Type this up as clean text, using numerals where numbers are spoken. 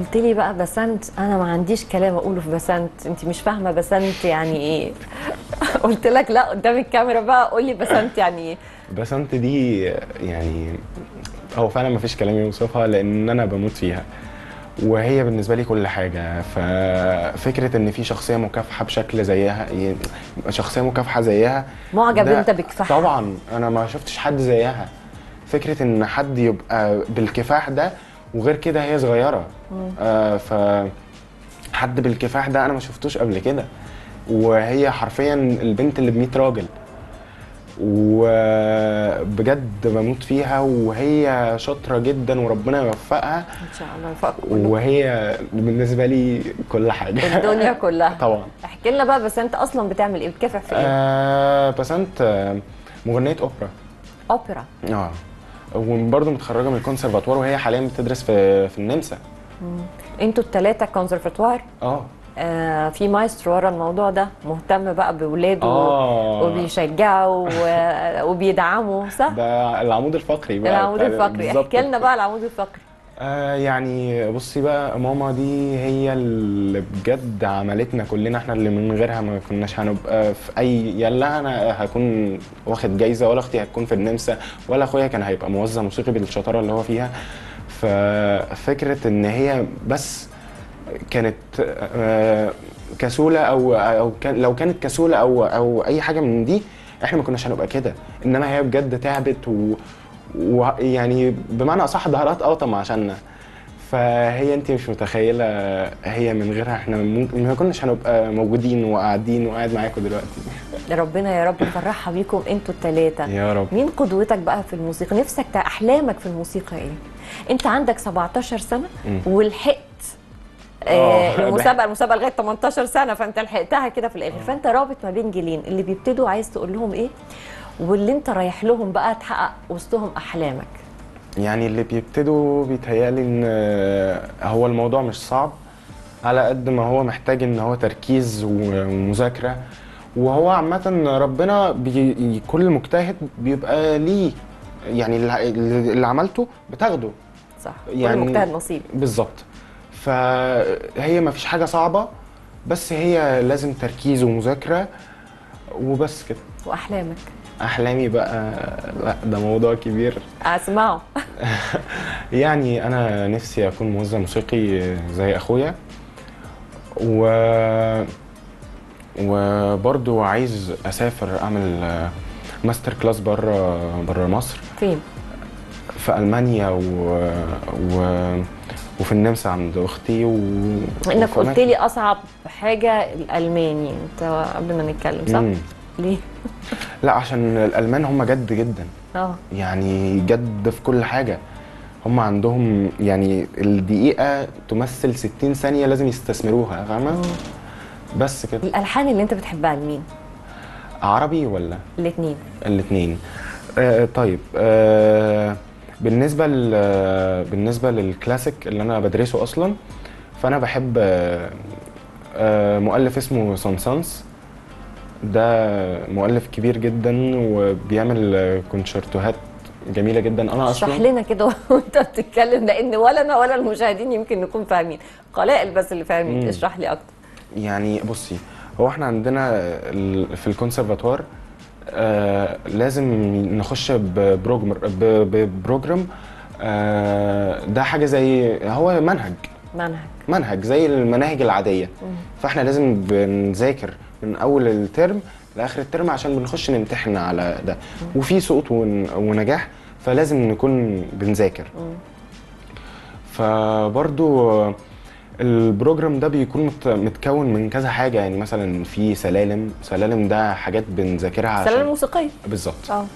قلت لي بقى بسنت، انا ما عنديش كلام اقوله في بسنت، انت مش فاهمه بسنت يعني ايه. قلت لك لا قدام الكاميرا بقى قول لي بسنت يعني ايه. بسنت دي يعني هو فعلا ما فيش كلام يوصفها، لان انا بموت فيها وهي بالنسبه لي كل حاجه. ففكره ان في شخصيه مكافحه بشكل زيها، شخصيه مكافحه زيها، معجب انت بكفاحها. طبعا انا ما شفتش حد زيها. فكره ان حد يبقى بالكفاح ده، وغير كده هي صغيره، فحد بالكفاح ده انا ما شفتوش قبل كده. وهي حرفيا البنت اللي ب100 راجل، وبجد بموت فيها. وهي شاطره جدا وربنا يوفقها ان شاء الله، يوفقكم. وهي بالنسبه لي كل حاجه، الدنيا كلها. طبعا. احكي لنا بقى بسنت اصلا بتعمل ايه، بتكافح في ايه؟ بسنت مغنيه اوبرا. اوبرا وبرضه متخرجه من الكونسرفاتوار، وهي حاليا بتدرس في النمسا. انتوا الثلاثه كونسرفاتوار؟ في مايسترو ورا الموضوع ده، مهتم بقى بولاده وبيشجعه وبيدعمه، صح؟ ده العمود الفقري بقى، العمود الفقري. احكي لنا بقى العمود الفقري. يعني بصي بقى، ماما دي هي اللي بجد عملتنا كلنا، احنا اللي من غيرها ما كناش هنبقى في اي، يلا انا هكون واخد جايزه، ولا اختي هتكون في النمسا، ولا اخويا كان هيبقى موظف موسيقي بالشطاره اللي هو فيها. ففكره ان هي بس كانت كسوله، او لو كانت كسوله او اي حاجه من دي، احنا ما كناش هنبقى كده. انما هي بجد تعبت ويعني بمعنى اصح ظهرها اتقطم عشاننا. فهي انت مش متخيله، هي من غيرها احنا ممكن ما كناش هنبقى موجودين وقاعدين، وقاعد معاكم دلوقتي. ربنا يا رب يفرحها بيكم انتوا الثلاثه يا رب. مين قدوتك بقى في الموسيقى؟ نفسك احلامك في الموسيقى ايه؟ انت عندك 17 سنه ولحقت المسابقه لغايه 18 سنه، فانت لحقتها كده في الاخر. فانت رابط ما بين جيلين، اللي بيبتدوا عايز تقول لهم ايه، واللي انت رايح لهم بقى تحقق وسطهم احلامك. يعني اللي بيبتدوا بيتهيألي ان هو الموضوع مش صعب، على قد ما هو محتاج ان هو تركيز ومذاكره. وهو عامه ربنا كل مجتهد بيبقى ليه، يعني اللي عملته بتاخده، صح؟ يعني كل مجتهد نصيب بالظبط. فهي ما فيش حاجه صعبه، بس هي لازم تركيز ومذاكره وبس كده. واحلامك؟ احلامي بقى، لا ده موضوع كبير اسمعه. يعني انا نفسي اكون موزع موسيقي زي اخويا، وبرضه عايز اسافر اعمل ماستر كلاس بره مصر. فين؟ في المانيا وفي النمسا عند اختي. انك قلت لي اصعب حاجه الالماني، انت قبل ما نتكلم، صح؟ ليه؟ لا عشان الالمان هم جد جدا، يعني جد في كل حاجه. هم عندهم يعني الدقيقه تمثل 60 ثانيه، لازم يستثمروها، فاهمه؟ بس كده. الالحان اللي انت بتحبها لمين؟ عربي ولا؟ الاثنين. الاثنين. طيب، بالنسبه للكلاسيك اللي انا بدرسه اصلا، فانا بحب مؤلف اسمه سونسانس. ده مؤلف كبير جدا وبيعمل كونشيرتوهات جميله جدا. انا اصلا اشرح لنا كده وانت بتتكلم، لان ولا انا ولا المشاهدين يمكن نكون فاهمين، قلائل بس اللي فاهمين. اشرح لي اكتر. يعني بصي، هو احنا عندنا في الكونسرفاتوار لازم نخش ببروجرام. ده حاجه زي، هو منهج زي المناهج العاديه. فاحنا لازم بنذاكر من اول الترم لاخر الترم، عشان بنخش نمتحن على ده، وفي سقوط ونجاح، فلازم نكون بنذاكر. فبرضو البروجرام ده بيكون متكون من كذا حاجه، يعني مثلا في سلالم. ده حاجات بنذاكرها، سلالم موسيقيه بالظبط.